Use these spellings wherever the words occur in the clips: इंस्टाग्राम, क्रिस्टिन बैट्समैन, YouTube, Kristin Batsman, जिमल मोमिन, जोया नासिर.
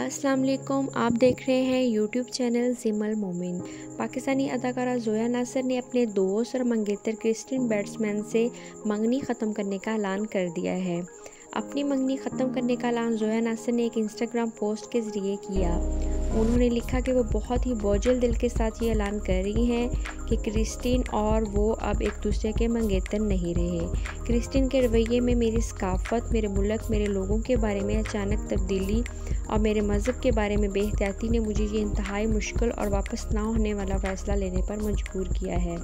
अस्सलाम वालेकुम, आप देख रहे हैं YouTube चैनल जिमल मोमिन। पाकिस्तानी अदाकारा जोया नासिर ने अपने दोस्त और मंगेतर क्रिस्टिन बैट्समैन से मंगनी ख़त्म करने का ऐलान कर दिया है। अपनी मंगनी ख़त्म करने का ऐलान जोया नासिर ने एक इंस्टाग्राम पोस्ट के ज़रिए किया। उन्होंने लिखा कि वो बहुत ही बोझिल दिल के साथ ये ऐलान कर रही हैं कि क्रिस्टिन और वो अब एक दूसरे के मंगेतर नहीं रहे। क्रिस्टिन के रवैये में मेरी सकाफत, मेरे मुल्क, मेरे लोगों के बारे में अचानक तब्दीली और मेरे मज़हब के बारे में बेहतियाती ने मुझे ये इंतहाई मुश्किल और वापस ना होने वाला फ़ैसला लेने पर मजबूर किया है।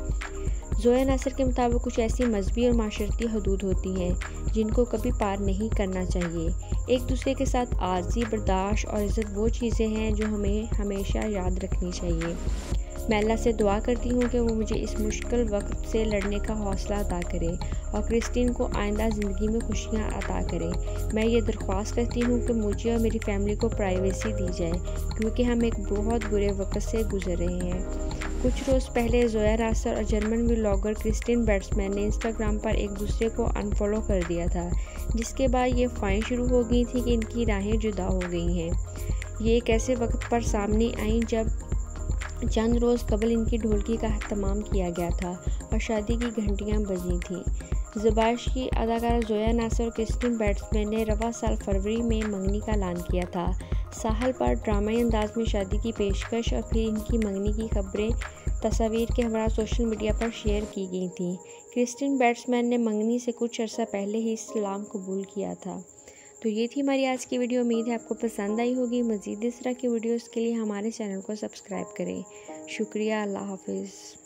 जोया नासिर के मुताबिक कुछ ऐसी मजहबी और माशरती हदूद होती हैं जिनको कभी पार नहीं करना चाहिए। एक दूसरे के साथ आर्जी, बर्दाश्त और इज़्ज़त वो चीज़ें हैं जो हमें हमेशा याद रखनी चाहिए। मैं अल्लाह से दुआ करती हूँ कि वो मुझे इस मुश्किल वक्त से लड़ने का हौसला अता करे और क्रिस्टिन को आइंदा ज़िंदगी में खुशियाँ अता करे। मैं ये दरख्वास्त करती हूँ कि मुझे और मेरी फैमिली को प्राइवेसी दी जाए क्योंकि हम एक बहुत बुरे वक्त से गुजर रहे हैं। कुछ रोज़ पहले जोया नासिर और जर्मन व्लॉगर क्रिस्टिन बैट्समैन ने इंस्टाग्राम पर एक दूसरे को अनफॉलो कर दिया था, जिसके बाद ये फाइंड शुरू हो गई थी कि इनकी राहें जुदा हो गई हैं। ये एक ऐसे वक्त पर सामने आई जब चंद रोज़ कबल इनकी ढोलकी का अहतमाम किया गया था और शादी की घंटियां बजी थीं। ज़बाश की अदाकारा जोया नासिर और क्रिस्टिन बैट्समैन ने रवा साल फरवरी में मंगनी का ऐलान किया था। साहल पर ड्रामाई अंदाज में शादी की पेशकश और फिर इनकी मंगनी की खबरें तस्वीर के हमारा सोशल मीडिया पर शेयर की गई थी। क्रिस्टिन बैट्समैन ने मंगनी से कुछ अर्सा पहले ही इस्लाम कबूल किया था। तो ये थी हमारी आज की वीडियो, उम्मीद है आपको पसंद आई होगी। मज़ीद इस तरह की वीडियोस के लिए हमारे चैनल को सब्सक्राइब करें। शुक्रिया, अल्लाह हाफिज़।